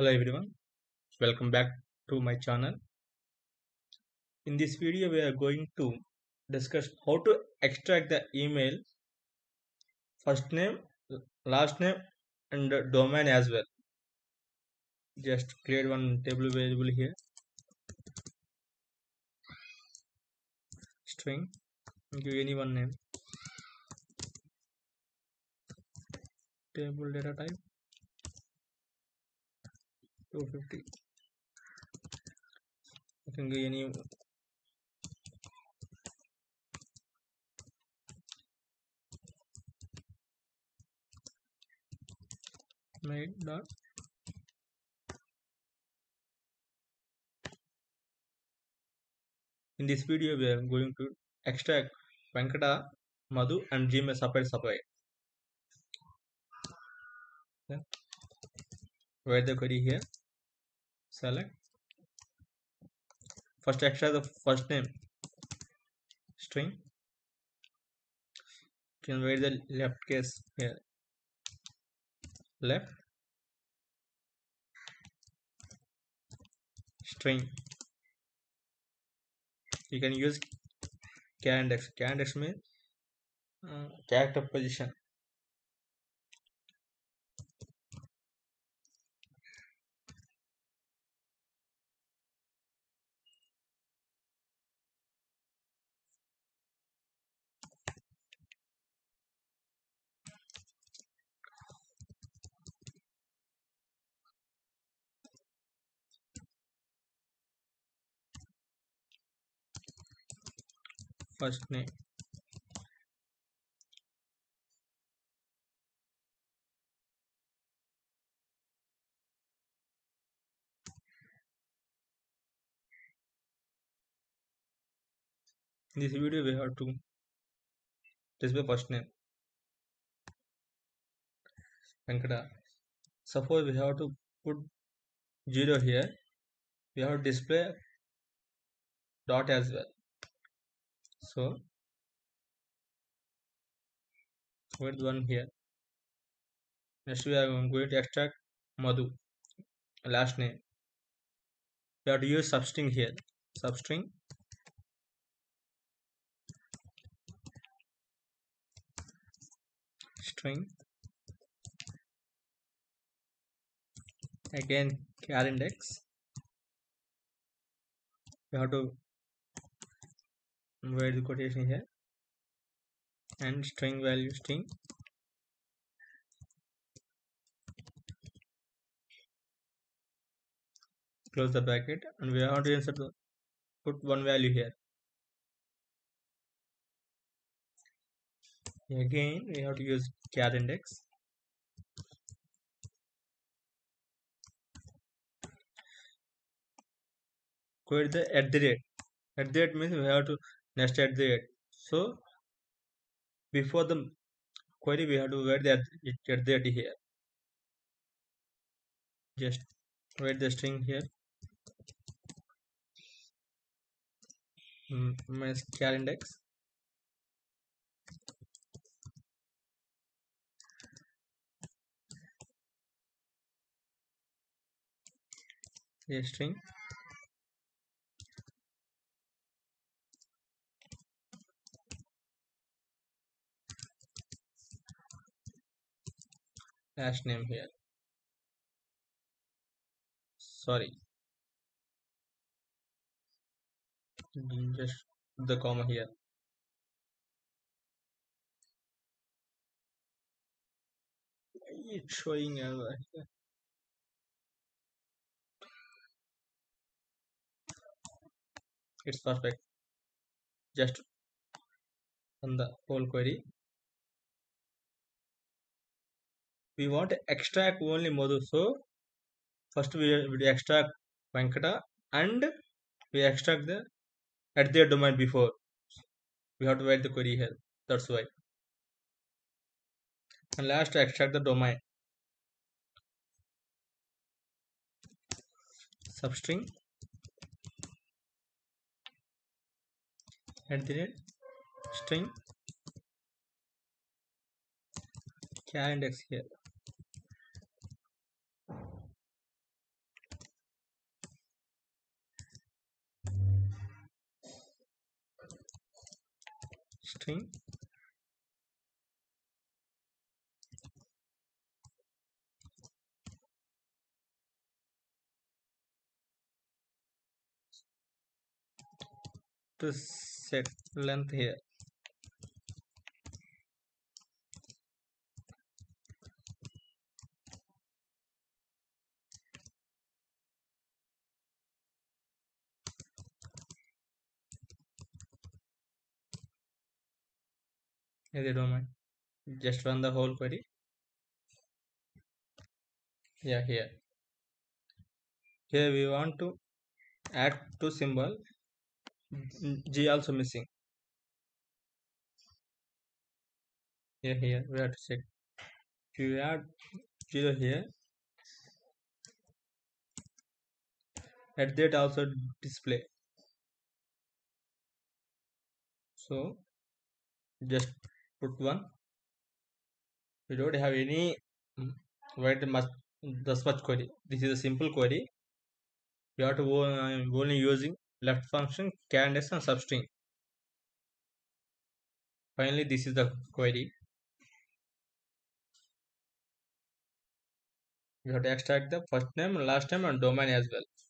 Hello everyone, welcome back to my channel. In this video we are going to discuss how to extract the email first name, last name and domain as well. Just create one table variable here, string, give any one name, table data type 250. You can give any mail dot in this video we are going to extract Venkata, Madhu and Gmail separate. Yeah. Write the query here. Select first, extract the first name string. You can write the left case here, left string. You can use char index. Char index means character position. First name, in this video we have to display first name Venkata. Suppose we have to put 0 here, we have to display dot as well. So with one here, next we are going to extract Madhu, last name. We have to use substring here, substring string, again char index. We have to write the quotation here and string value, string. Close the bracket and we have to insert the, put one value here. Again we have to use char index. Quote the at the rate. At the rate means we have to next at the rate. So before the query we have to write the at the rate here. Just write the string here, minus char index. The string. Last name here. Sorry, just the comma here. It's showing error here. It's perfect. Just on the whole query. We want to extract only Madhu, so first we extract Venkata and we extract the at their domain before. We have to write the query here, that's why. And last extract the domain. Substring at the rate string char index here. thing. To set length here. If they don't mind, just run the whole query. Yeah, here we want to add two symbol. G also missing. Here we have to check. If you add 0 here, at that also display. So just put 1. We don't have any much query. This is a simple query. We have to only using left function, candidates and substring. Finally, this is the query. You have to extract the first name, last name and domain as well.